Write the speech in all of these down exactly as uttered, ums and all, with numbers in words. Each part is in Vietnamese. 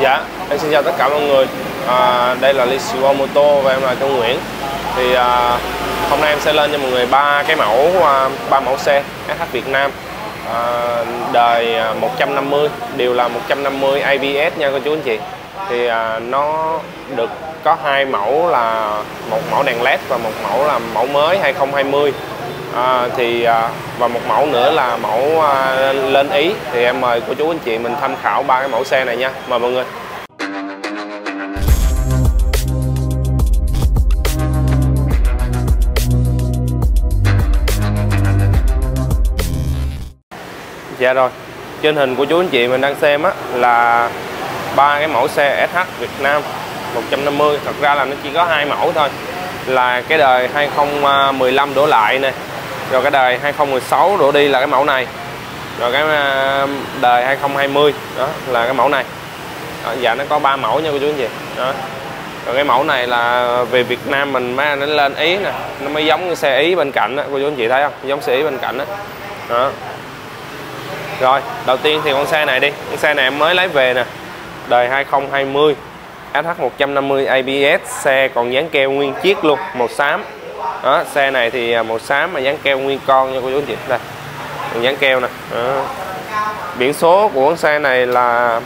Dạ, em xin chào tất cả mọi người. À, đây là Ly Sport Moto và em là Trung Nguyễn. Thì à, hôm nay em sẽ lên cho mọi người ba cái mẫu ba mẫu xe ét hát Việt Nam à, đời một trăm năm mươi, đều là một trăm năm mươi a bê ét nha cô chú anh chị. Thì à, nó được có hai mẫu, là một mẫu đèn led và một mẫu là mẫu mới hai không hai không. À, thì à, và một mẫu nữa là mẫu à, lên ý. Thì em mời cô chú anh chị mình tham khảo ba cái mẫu xe này nha, mời mọi người. Dạ rồi, trên hình của chú anh chị mình đang xem á là ba cái mẫu xe ét hát Việt Nam một trăm năm mươi. Thật ra là nó chỉ có hai mẫu thôi, là cái đời hai không một năm đổ lại nè, rồi cái đời hai không một sáu đổ đi là cái mẫu này, rồi cái đời hai không hai không đó là cái mẫu này đó. Dạ, nó có ba mẫu nha cô chú anh chị đó. Rồi cái mẫu này là về Việt Nam mình má nó lên ý nè, nó mới giống cái xe Ý bên cạnh đó. Cô chú anh chị thấy không, giống xe Ý bên cạnh đó, đó. Rồi đầu tiên thì con xe này đi, con xe này em mới lấy về nè, đời hai không hai không ét hát một trăm năm mươi a bê ét, xe còn dán keo nguyên chiếc luôn, màu xám đó. Xe này thì màu xám mà dán keo nguyên con nha cô chú anh chị, đây dán keo nè. Biển số của con xe này là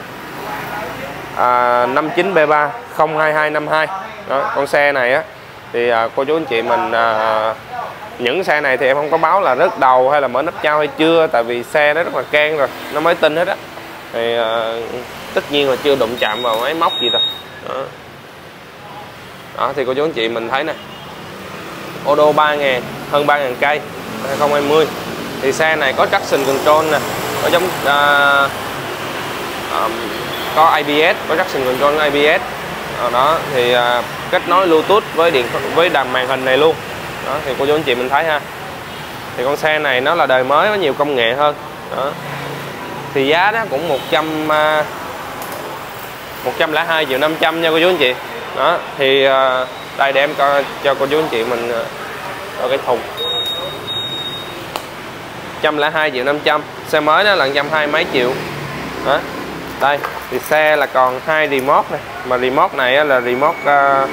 à, năm chín B ba không hai hai năm hai đó. Con xe này á thì à, cô chú anh chị mình à, những xe này thì em không có báo là rớt đầu hay là mở nắp trao hay chưa, tại vì xe nó rất là can rồi, nó mới tinh hết á. Thì à, tất nhiên là chưa đụng chạm vào máy móc gì rồi. Đó. Đó, thì cô chú anh chị mình thấy nè, ô đô ba ngàn, hơn ba ngàn cây hai không hai không. Thì xe này có traction control nè, có giống uh, um, có a bê ét, có traction control a bê ét đó, đó. Thì uh, kết nối Bluetooth với điện với đàm màn hình này luôn đó. Thì cô chú anh chị mình thấy ha, thì con xe này nó là đời mới, có nhiều công nghệ hơn đó. Thì giá nó cũng một trăm uh, một trăm lẻ hai triệu năm trăm nha cô chú anh chị đó. Thì à, đây để em coi cho cô chú anh chị mình coi cái thùng một trăm lẻ hai triệu năm trăm, xe mới nó là một trăm hai mươi mấy triệu đó. Đây thì xe là còn hai remote này, mà remote này là remote à,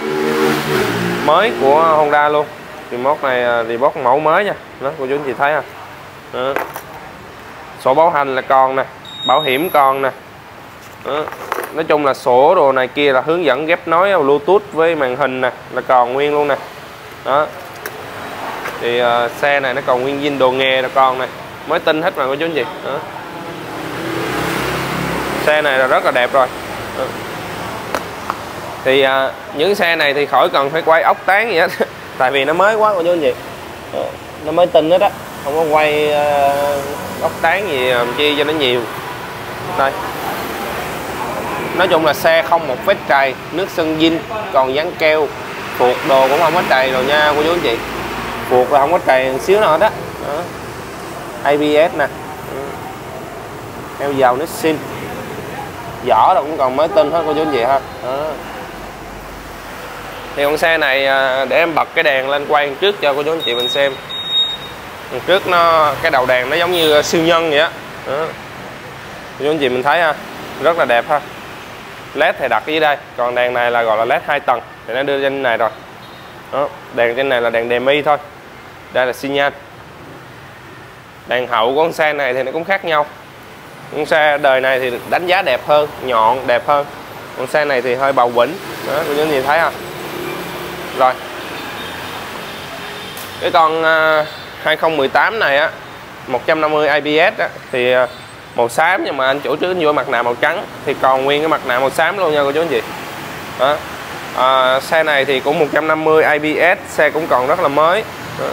mới của Honda luôn. Remote này remote mẫu mới nha đó, cô chú anh chị thấy không, sổ bảo hành là còn nè, bảo hiểm còn nè đó. Nói chung là sổ đồ này kia, là hướng dẫn ghép nối Bluetooth với màn hình nè, là còn nguyên luôn nè đó. Thì uh, xe này nó còn nguyên zin, đồ nghề là còn nè, mới tinh hết mà cô chú anh chị đó. Xe này là rất là đẹp rồi đó. Thì uh, những xe này thì khỏi cần phải quay ốc tán gì hết tại vì nó mới quá cô chú anh chị, nó mới tinh hết á, không có quay uh, ốc tán gì làm chi cho nó nhiều. Đây nói chung là xe không một vết trầy, nước sơn zin, còn dán keo, phuộc đồ cũng không có trầy rồi nha cô chú anh chị, phuộc là không có trầy xíu nào hết á. a bê ét nè, keo dầu nước xin, vỏ đâu cũng còn mới tinh hết cô chú anh chị ha. Đó. Thì con xe này để em bật cái đèn lên quay trước cho cô chú anh chị mình xem. Còn trước nó cái đầu đèn nó giống như siêu nhân vậy á, cô chú anh chị mình thấy ha, rất là đẹp ha. Led thì đặt dưới đây, còn đèn này là gọi là led hai tầng thì nó đưa trên này rồi đó. Đèn trên này là đèn demi thôi, đây là xi nhan. Đèn hậu của con xe này thì nó cũng khác nhau, con xe đời này thì đánh giá đẹp hơn, nhọn đẹp hơn, con xe này thì hơi bầu bĩnh đó, cô chú anh chị thấy không. Rồi cái con hai không một tám này á, một trăm năm mươi a bê ét á, thì màu xám, nhưng mà anh chủ trước vô mặt nạ màu trắng thì còn nguyên cái mặt nạ màu xám luôn nha cô chú anh chị đó. À, xe này thì cũng một trăm năm mươi a bê ét, xe cũng còn rất là mới đó.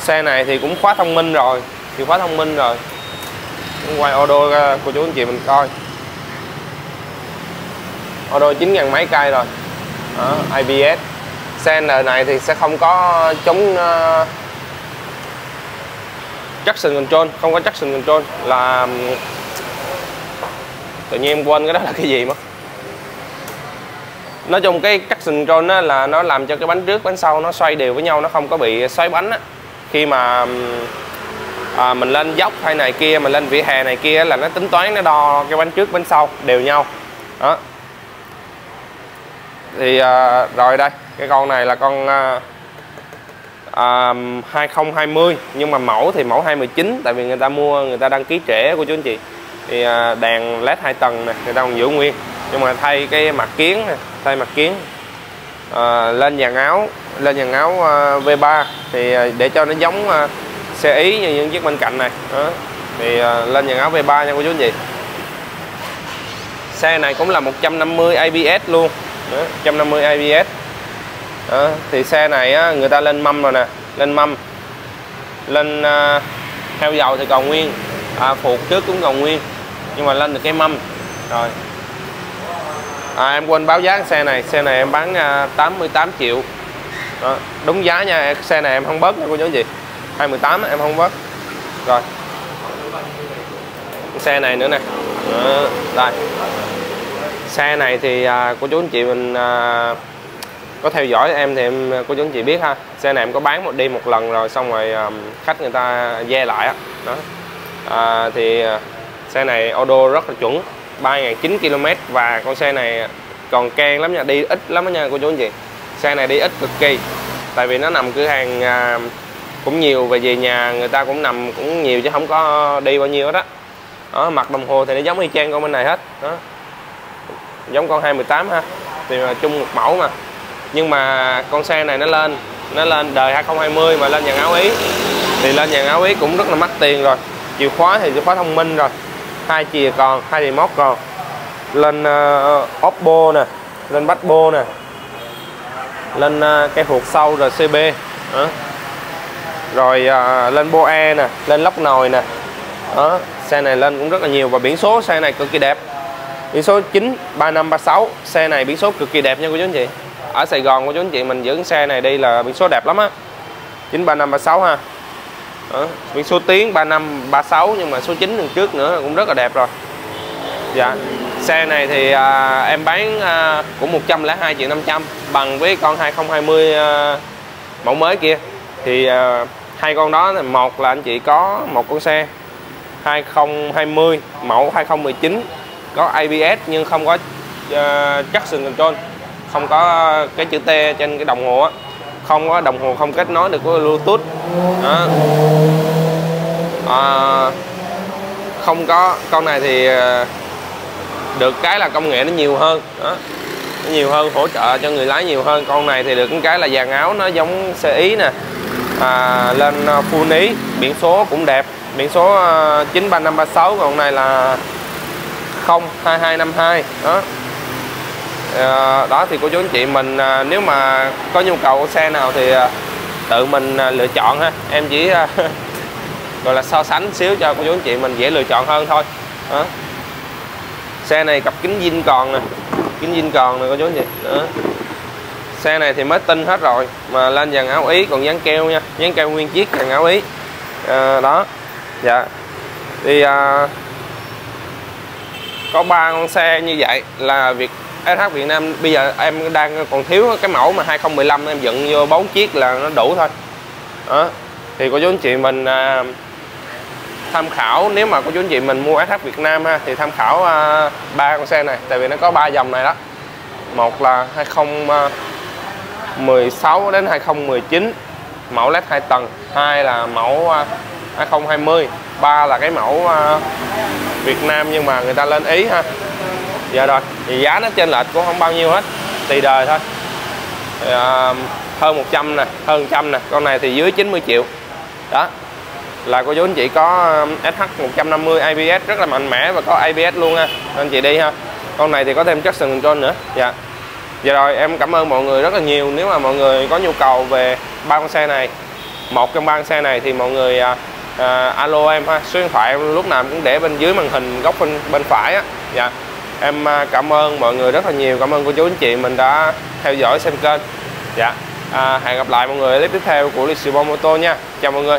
Xe này thì cũng khóa thông minh rồi, thì khóa thông minh rồi quay auto ra cô chú anh chị mình coi, auto chín ngàn mấy cây rồi đó, a bê ét. Xe này thì sẽ không có chống uh, traction control, không có traction control là tự nhiên em quên cái đó là cái gì mất. Nói chung cái traction control đó là nó làm cho cái bánh trước bánh sau nó xoay đều với nhau, nó không có bị xoáy bánh á. Khi mà à, mình lên dốc hay này kia, mình lên vỉa hè này kia là nó tính toán, nó đo cái bánh trước bánh sau đều nhau đó. Thì à, rồi đây cái con này là con à, à, hai không hai không, nhưng mà mẫu thì mẫu hai mười chín, tại vì người ta mua người ta đăng ký trễ của chú anh chị. Thì à, đèn led hai tầng này người ta còn giữ nguyên, nhưng mà thay cái mặt kiến này, thay mặt kiến. À, lên dàn áo, lên dàn áo uh, vê ba thì uh, để cho nó giống uh, xe Ý như những chiếc bên cạnh này. Đó. Thì uh, lên dàn áo vê ba nha cô chú anh chị. Xe này cũng là một trăm năm mươi a bê ét luôn. Đó, một trăm năm mươi a bê ét. Đó. Thì xe này uh, người ta lên mâm rồi nè, lên mâm. Lên uh, heo dầu thì còn nguyên, à, phuộc trước cũng còn nguyên, nhưng mà lên được cái mâm rồi. À, em quên báo giá xe này, xe này em bán uh, tám mươi tám triệu. Đó, đúng giá nha, xe này em không bớt nha cô chú anh chị, hai mười tám em không bớt. Rồi xe này nữa nè, đây xe này thì uh, cô chú anh chị mình uh, có theo dõi em thì em, cô chú anh chị biết ha, xe này em có bán một đi một lần rồi, xong rồi um, khách người ta ve lại đó. Đó. À, thì uh, xe này odo rất là chuẩn, ba nghìn chín trăm ki lô mét, và con xe này còn can lắm nha, đi ít lắm đó nha cô chú anh chị. Xe này đi ít cực kỳ, tại vì nó nằm cửa hàng à, cũng nhiều, về về nhà người ta cũng nằm cũng nhiều chứ không có đi bao nhiêu hết đó. Đó, mặt đồng hồ thì nó giống y chang con bên này hết đó, giống con hai mười tám ha, thì mà chung một mẫu mà. Nhưng mà con xe này nó lên nó lên đời hai không hai không mà lên dàn áo Ý, thì lên dàn áo Ý cũng rất là mắc tiền rồi. Chìa khóa thì chìa khóa thông minh rồi, hai chìa còn, hai remote còn, lên uh, Oppo nè, lên Batbo nè, lên uh, cây phuộc sau rờ xê bê. Đó. Rồi uh, lên Boe nè, lên lóc nồi nè. Đó. Xe này lên cũng rất là nhiều, và biển số xe này cực kỳ đẹp, biển số chín ba năm ba sáu. Xe này biển số cực kỳ đẹp nha cô chú anh chị. Ở Sài Gòn của chú anh chị mình giữ xe này đi là biển số đẹp lắm á, chín ba năm ba sáu ha. Đó. Biển số tiếng ba năm ba sáu, nhưng mà số chín đằng trước nữa cũng rất là đẹp rồi. Dạ. Xe này thì à, em bán à, cũng một trăm lẻ hai triệu năm trăm, bằng với con hai không hai không à, mẫu mới kia. Thì à, hai con đó, một là anh chị có một con xe hai không hai không mẫu hai không một chín có a bê ét nhưng không có à, traction control, không có cái chữ T trên cái đồng hồ á, không có đồng hồ, không kết nối được với Bluetooth. Đó. À, không có. Con này thì được cái là công nghệ nó nhiều hơn. Đó. Nó nhiều hơn, hỗ trợ cho người lái nhiều hơn. Con này thì được cái là dàn áo nó giống xe Ý nè, à, lên full Ý, biển số cũng đẹp, biển số chín ba năm ba sáu, còn này là không hai hai năm hai. Đó. Đó thì cô chú anh chị mình nếu mà có nhu cầu xe nào thì tự mình lựa chọn ha, em chỉ gọi là so sánh xíu cho cô chú anh chị mình dễ lựa chọn hơn thôi. Đó. Xe này cặp kính zin còn nè, kính zin còn nè cô chú anh chị. Đó. Xe này thì mới tinh hết rồi, mà lên dàn áo Ý còn dán keo nha, dán keo nguyên chiếc dàn áo Ý. À, đó. Dạ. Thì à, có ba con xe như vậy là việc ét hát Việt Nam bây giờ em đang còn thiếu cái mẫu mà hai không một năm, em dựng vô bốn chiếc là nó đủ thôi. Đó. Thì cô chú anh chị mình à, tham khảo, nếu mà cô chú anh chị mình mua ét hát Việt Nam ha, thì tham khảo ba à, con xe này, tại vì nó có ba dòng này đó. Một là hai không một sáu đến hai không một chín mẫu led hai tầng, hai là mẫu à, hai không hai không, ba là cái mẫu à, Việt Nam nhưng mà người ta lên Ý ha. Dạ rồi, thì giá nó chênh lệch cũng không bao nhiêu hết, tùy đời thôi. À, hơn một trăm nè, hơn một trăm nè, con này thì dưới chín mươi triệu. Đó. Là cô chú anh chị có ét hát một trăm năm mươi a bê ét rất là mạnh mẽ và có a bê ét luôn ha. Nên chị đi ha. Con này thì có thêm traction control nữa. Dạ. Dạ rồi, em cảm ơn mọi người rất là nhiều. Nếu mà mọi người có nhu cầu về ba con xe này, một trong ba con xe này thì mọi người à, à, alo em ha, số điện thoại em lúc nào cũng để bên dưới màn hình góc bên bên phải á. Dạ. Em cảm ơn mọi người rất là nhiều, cảm ơn cô chú anh chị mình đã theo dõi xem kênh. Dạ, à, hẹn gặp lại mọi người ở clip tiếp theo của Ly Sport Moto nha. Chào mọi người.